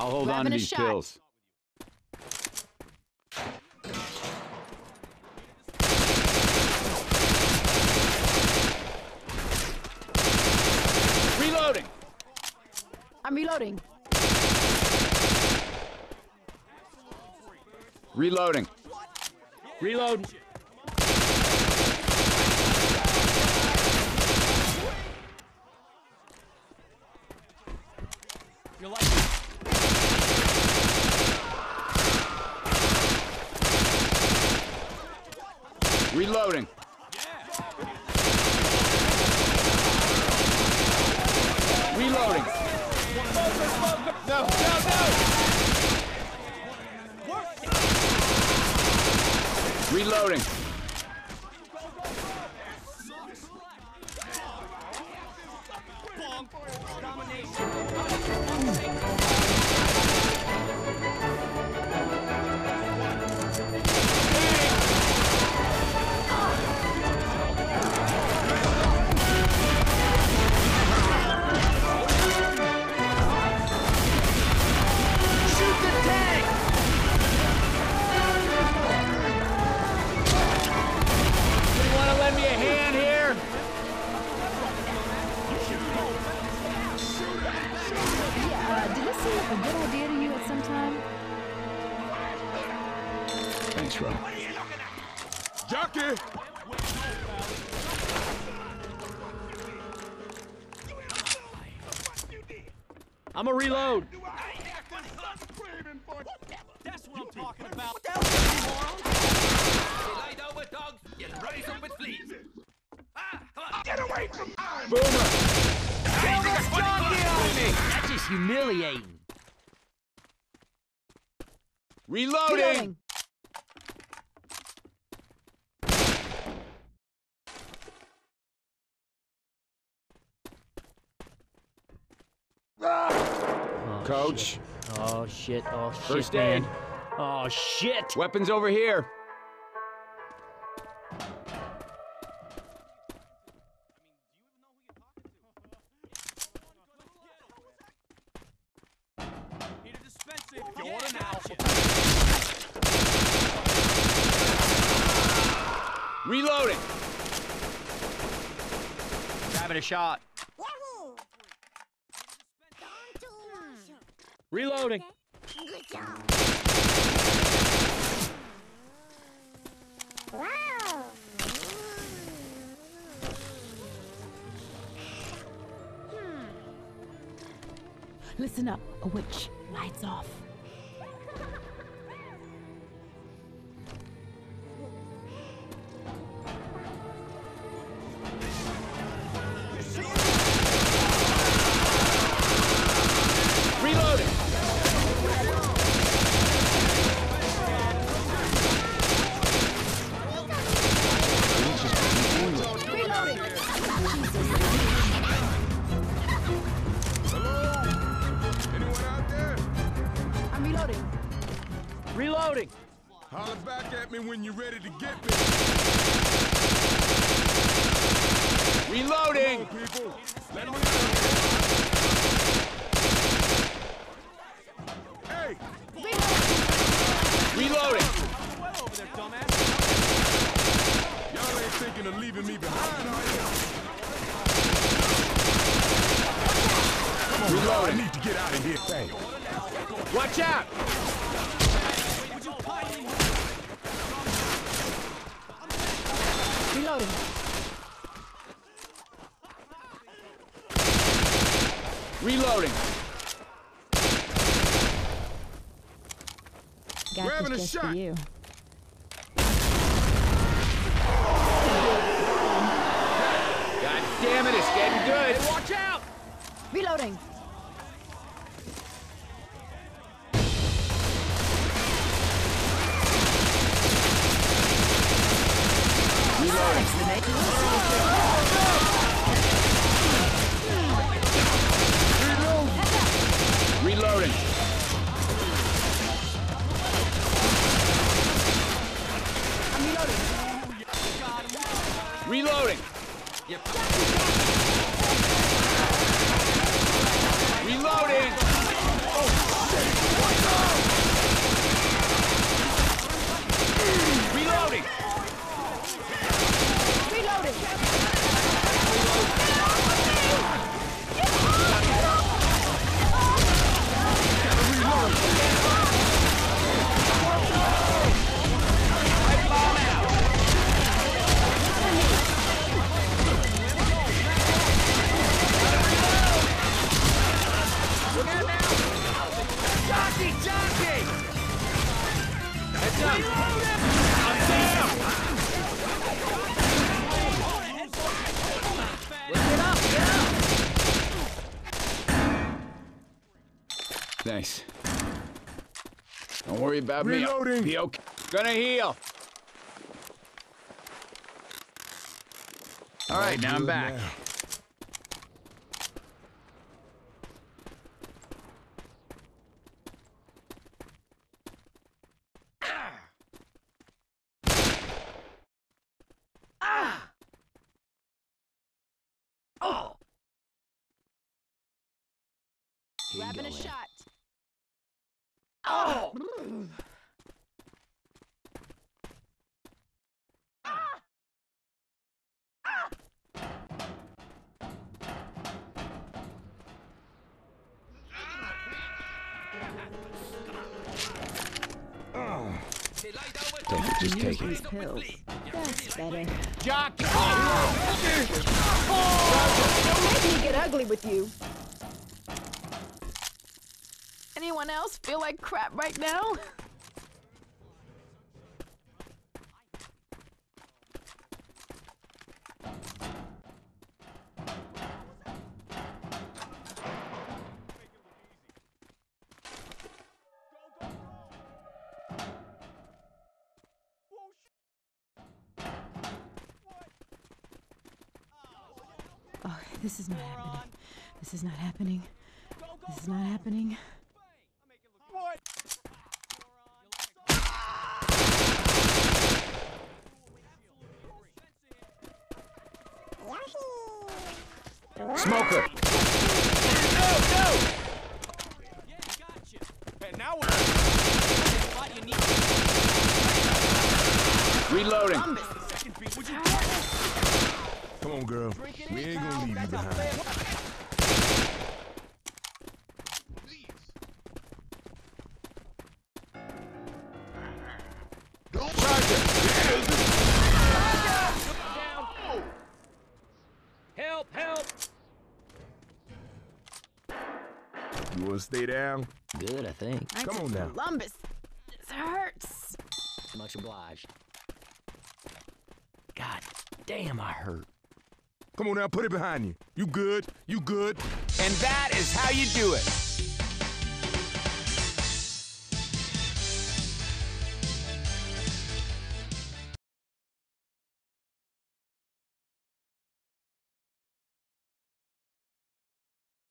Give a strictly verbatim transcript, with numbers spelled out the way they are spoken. I'll hold on to these pills. Reloading. I'm reloading. Reloading. Reload. You're like reloading. Yeah. Reloading. No, no, no. Reloading. I'm a reload. That's what I'm talking about. Light over dogs. Get ready to please. Get away from me. Boomer. That's just humiliating. Reloading. Coach. Oh, shit. Oh, shit. First aid. Oh, shit. Weapons over here. I mean, do you even know who you're talking to? Need a dispenser. Reloading. Grabbing a shot. Reloading. Okay. Good job. Wow. Hmm. Listen up, a witch. Lights off. Reloading. Holler back at me when you're ready to get me. Reloading. Come on, people. Let me know. Hey. Reloading. Well over there, dumbass. Y'all ain't thinking of leaving me behind, are you? Come on, reloading. I need to get out of here. Hey. Watch out. Reloading. Reloading. We're having a shot. You. God damn it, it's getting good. Hey, watch out. Reloading. Reloading. I'm reloading. Reloading. Yep. Reloading. Oh, shit. Thanks. Don't worry about me. Reloading. Be okay. Gonna heal. All right, now I'm back. Now. Grabbing a shot. Oh! Ah! Ah! Oh. Take it, just take it. That's better. Jock! Oh! Oh! Don't make me get ugly with you. Anyone else feel like crap right now? Oh, this is not happening. This is not happening. This is not happening. Smoker! No, no! Yeah, gotcha. And now we're what you need. Reloading. Come on, girl. We ain't gonna leave you behind. You wanna stay down? Good, I think. I Come on now. Columbus. This hurts. Much obliged. God damn, I hurt. Come on now, put it behind you. You good? You good? And that is how you do it.